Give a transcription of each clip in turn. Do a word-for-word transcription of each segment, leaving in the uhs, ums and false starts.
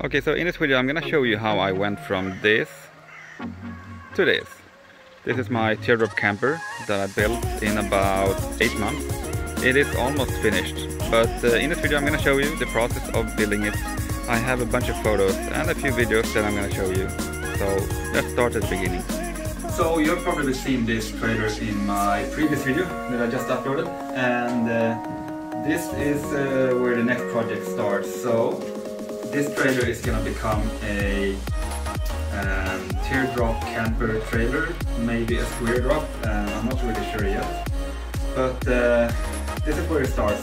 Okay, so in this video I'm gonna show you how I went from this to this. This is my teardrop camper that I built in about eight months. It is almost finished, but uh, in this video I'm gonna show you the process of building it. I have a bunch of photos and a few videos that I'm gonna show you. So let's start at the beginning. So you've probably seen these trailers in my previous video that I just uploaded, and uh, this is uh, where the next project starts. So this trailer is gonna become a um, teardrop camper trailer, maybe a square drop. Uh, I'm not really sure yet, but uh, this is where it starts.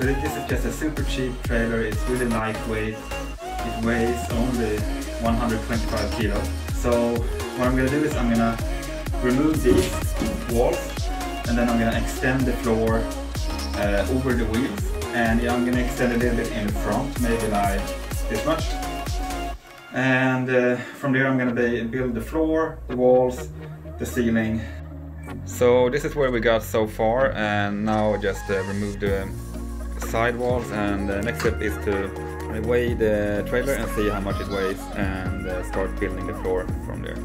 So this is just a super cheap trailer. It's really lightweight. It weighs only one hundred twenty-five kilos. So what I'm gonna do is I'm gonna remove these walls, and then I'm gonna extend the floor uh, over the wheels, and I'm gonna extend a little bit in the front, maybe like this much. And uh, from there I'm gonna build the floor, the walls, the ceiling. So this is where we got so far, and now just uh, remove the side walls, and the next step is to weigh the trailer and see how much it weighs, and uh, start building the floor from there.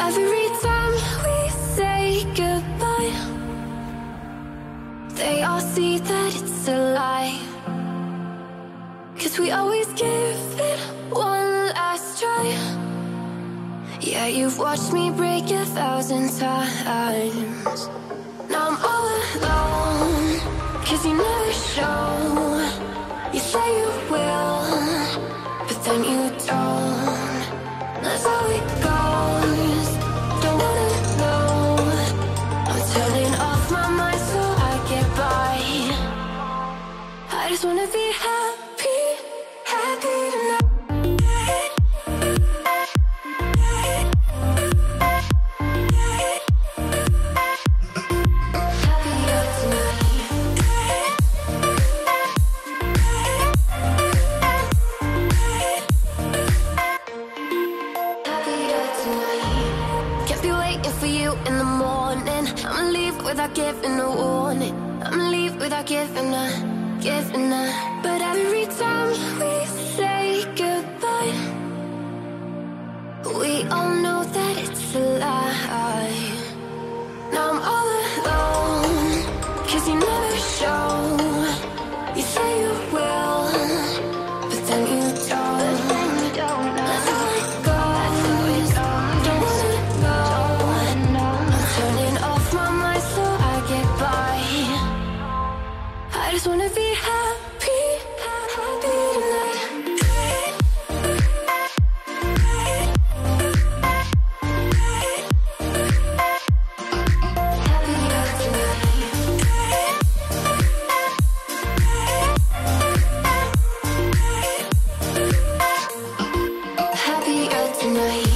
Every time we say goodbye, they all see that it's a lie. Cause we always give it one last try. Yeah, you've watched me break a thousand times. Now I'm all alone, cause you never show. You say you will, but then you don't. That's how it goes. Don't wanna know. I'm turning off my mind so I get by. I just wanna be happy, happy tonight. Giving a warning, I'ma leave without giving a, giving a. But every time we say goodbye, we all know that it's a lie. Now I'm all alone, cause you never show. You say you will, but then you don't. I just wanna be happy, happy tonight. Happier tonight. Happier tonight.